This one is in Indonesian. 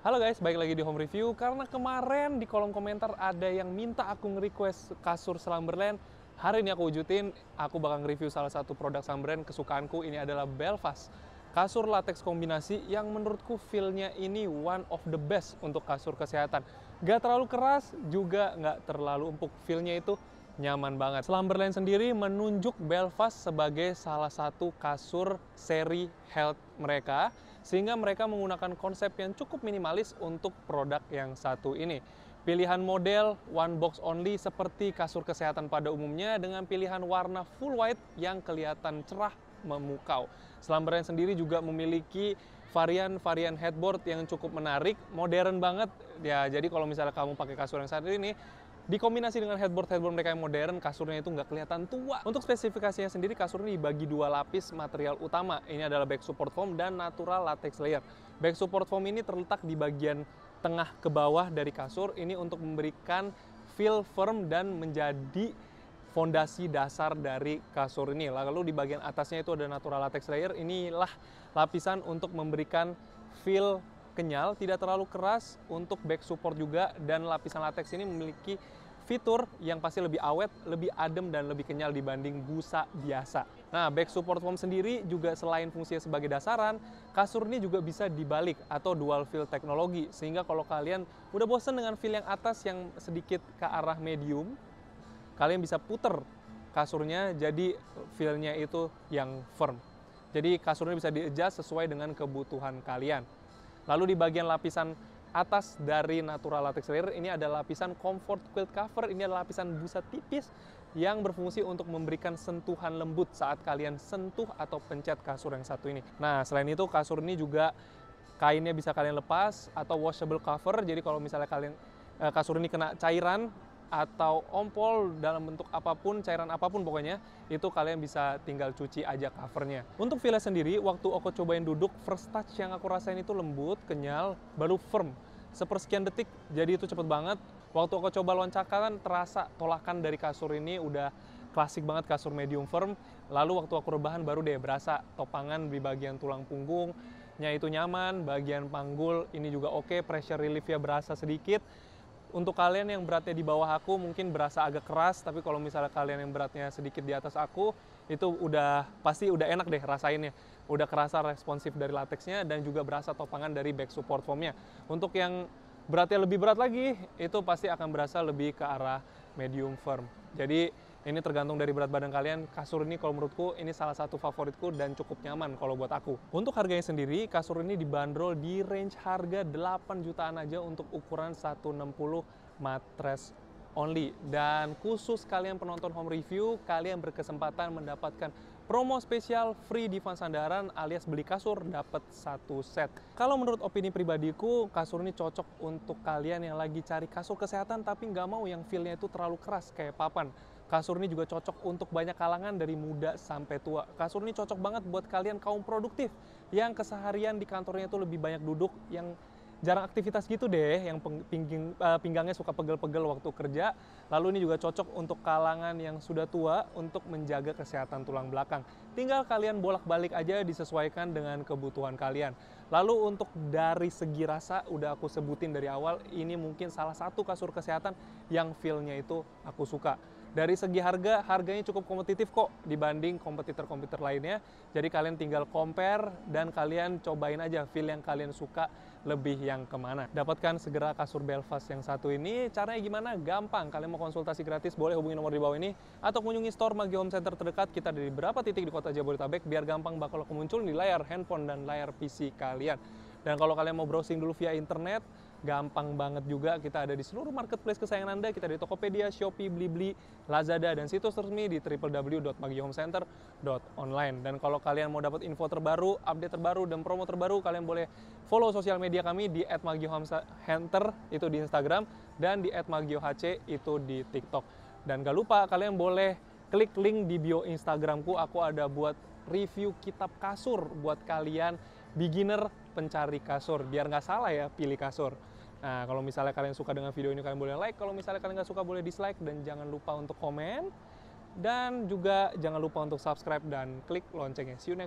Halo guys, balik lagi di Home Review. Karena kemarin di kolom komentar ada yang minta aku nge-request kasur Slumberland, hari ini aku wujudin. Aku bakal nge-review salah satu produk Slumberland kesukaanku. Ini adalah Belfast, kasur latex kombinasi yang menurutku feel-nya ini one of the best untuk kasur kesehatan. Gak terlalu keras, juga gak terlalu empuk. Feel-nya itu nyaman banget. Slumberland sendiri menunjuk Belfast sebagai salah satu kasur seri health mereka, sehingga mereka menggunakan konsep yang cukup minimalis untuk produk yang satu ini. Pilihan model one box only seperti kasur kesehatan pada umumnya, dengan pilihan warna full white yang kelihatan cerah memukau. Slumberland sendiri juga memiliki varian headboard yang cukup menarik, modern banget ya. Jadi kalau misalnya kamu pakai kasur yang saat ini dikombinasi dengan headboard mereka yang modern, kasurnya itu nggak kelihatan tua. Untuk spesifikasinya sendiri, kasur ini dibagi dua lapis material utama. Ini adalah back support foam dan natural latex layer. Back support foam ini terletak di bagian tengah ke bawah dari kasur ini untuk memberikan feel firm dan menjadi fondasi dasar dari kasur ini. Lalu di bagian atasnya itu ada natural latex layer. Inilah lapisan untuk memberikan feel kenyal, tidak terlalu keras untuk back support juga, dan lapisan latex ini memiliki fitur yang pasti lebih awet, lebih adem, dan lebih kenyal dibanding busa biasa. Nah, back support foam sendiri juga selain fungsinya sebagai dasaran, kasur ini juga bisa dibalik atau dual feel teknologi, sehingga kalau kalian udah bosen dengan feel yang atas yang sedikit ke arah medium, kalian bisa puter kasurnya jadi feel-nya itu yang firm. Jadi kasurnya bisa di-adjust sesuai dengan kebutuhan kalian. Lalu di bagian lapisan atas dari natural latex layer ini ada lapisan comfort quilt cover. Ini adalah lapisan busa tipis yang berfungsi untuk memberikan sentuhan lembut saat kalian sentuh atau pencet kasur yang satu ini. Nah, selain itu kasur ini juga kainnya bisa kalian lepas atau washable cover. Jadi kalau misalnya kalian kasur ini kena cairan atau ompol dalam bentuk apapun, cairan apapun pokoknya, itu kalian bisa tinggal cuci aja covernya. Untuk feel-nya sendiri, waktu aku cobain duduk, first touch yang aku rasain itu lembut, kenyal, baru firm. Sepersekian detik, jadi itu cepet banget. Waktu aku coba loncakan, terasa tolakan dari kasur ini udah klasik banget kasur medium firm. Lalu waktu aku rebahan baru deh berasa topangan di bagian tulang punggungnya itu nyaman, bagian panggul ini juga oke, pressure relief-nya berasa sedikit. Untuk kalian yang beratnya di bawah aku mungkin berasa agak keras, tapi kalau misalnya kalian yang beratnya sedikit di atas aku, itu udah pasti udah enak deh rasainnya. Udah kerasa responsif dari latexnya dan juga berasa topangan dari back support foamnya. Untuk yang beratnya lebih berat lagi, itu pasti akan berasa lebih ke arah medium firm. Jadi ini tergantung dari berat badan kalian. Kasur ini kalau menurutku ini salah satu favoritku dan cukup nyaman kalau buat aku. Untuk harganya sendiri, kasur ini dibanderol di range harga 8 jutaan aja untuk ukuran 160 mattress only. Dan khusus kalian penonton Home Review, kalian berkesempatan mendapatkan promo spesial free divan sandaran, alias beli kasur dapat satu set. Kalau menurut opini pribadiku, kasur ini cocok untuk kalian yang lagi cari kasur kesehatan tapi nggak mau yang feel-nya itu terlalu keras kayak papan. Kasur ini juga cocok untuk banyak kalangan dari muda sampai tua. Kasur ini cocok banget buat kalian kaum produktif yang keseharian di kantornya itu lebih banyak duduk, yang jarang aktivitas gitu deh, yang pinggangnya suka pegel-pegel waktu kerja. Lalu ini juga cocok untuk kalangan yang sudah tua untuk menjaga kesehatan tulang belakang. Tinggal kalian bolak-balik aja disesuaikan dengan kebutuhan kalian. Lalu untuk dari segi rasa, udah aku sebutin dari awal, ini mungkin salah satu kasur kesehatan yang feel-nya itu aku suka. Dari segi harga, harganya cukup kompetitif kok dibanding kompetitor-kompetitor lainnya. Jadi kalian tinggal compare dan kalian cobain aja feel yang kalian suka lebih yang kemana. Dapatkan segera kasur Belfast yang satu ini. Caranya gimana? Gampang. Kalian mau konsultasi gratis, boleh hubungi nomor di bawah ini. Atau kunjungi store Maggio Home Centre terdekat. Kita ada di beberapa titik di kota Jabodetabek. Biar gampang bakal muncul di layar handphone dan layar PC kalian. Dan kalau kalian mau browsing dulu via internet, gampang banget juga, kita ada di seluruh marketplace kesayangan Anda. Kita di Tokopedia, Shopee, Blibli, Lazada, dan situs resmi di www.maggiohomecenter.online. Dan kalau kalian mau dapat info terbaru, update terbaru, dan promo terbaru, kalian boleh follow sosial media kami di @maggiohomecenter itu di Instagram, dan di @maggiohc itu di TikTok. Dan gak lupa, kalian boleh klik link di bio Instagramku, aku ada buat review kitab kasur buat kalian beginner pencari kasur, biar nggak salah ya pilih kasur. Nah, kalau misalnya kalian suka dengan video ini, kalian boleh like. Kalau misalnya kalian nggak suka, boleh dislike. Dan jangan lupa untuk komen. Dan juga jangan lupa untuk subscribe dan klik loncengnya. See you next.